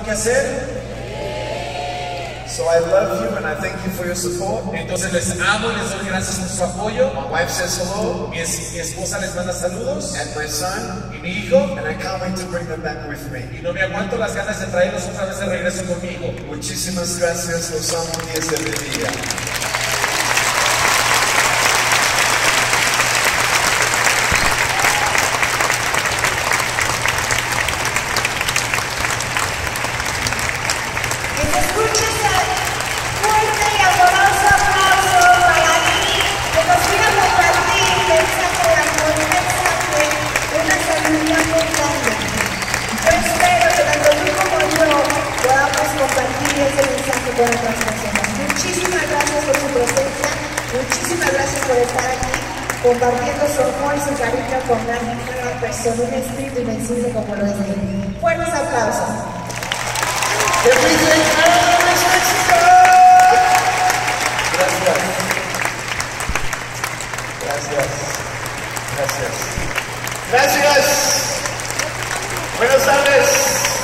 algo que hacer? So I love you and I thank you for your support. Entonces les amo y les doy gracias por su apoyo. My wife says hello. Mi esposa les manda saludos. And my son. Y mi hijo. And I can't wait to bring them back with me. Y no me aguanto las ganas de traerlos otra vez de regreso conmigo. Muchísimas gracias. Los amo y les bendiga. Muchísimas gracias por estar aquí, compartiendo su amor y su cariño con una persona, un espíritu invencible como lo es él. Fuertes aplausos. Gracias. Gracias. Gracias. Gracias. Buenas tardes.